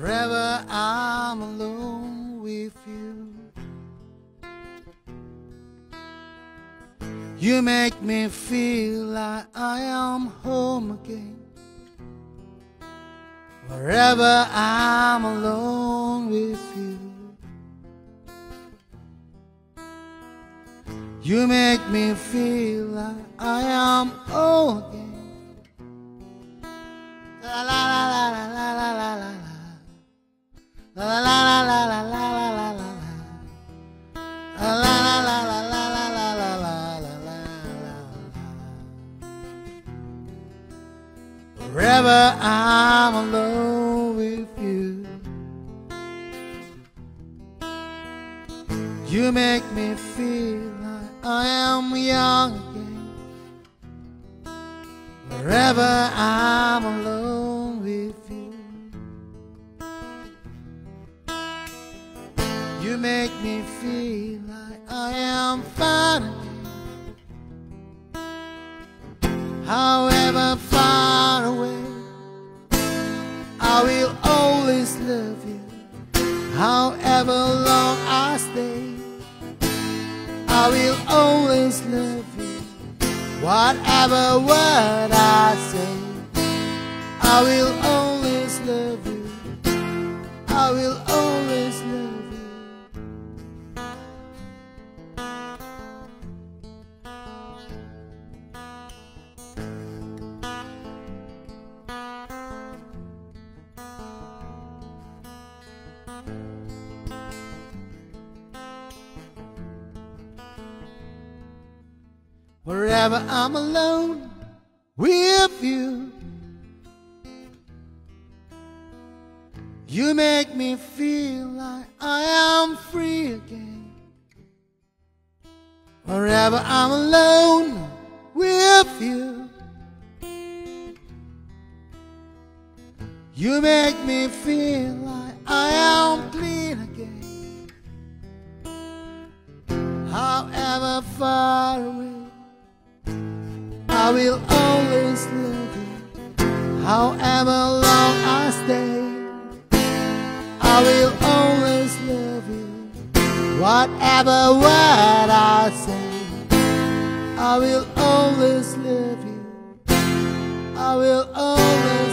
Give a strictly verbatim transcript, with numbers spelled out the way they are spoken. Forever I'm alone with you. You make me feel like I am home again. Forever I'm alone with you. You make me feel like I am old again. La la la la la la la la la la la la la la la la la la la la la la la la la. Forever I'm alone with you. You make me feel like I am young again. Forever I'm alone with you. You make me feel like I am fine again. However far away, I will always love you. However long I stay, I will always love you. Whatever word I say, I will always love you. I will always love you. Forever I'm alone with you. You make me feel like I am free again. Forever I'm alone with you. You make me feel like I am clean again. However far away, I will always love you. However long I stay, I will always love you. Whatever word I say, I will always love you. I will always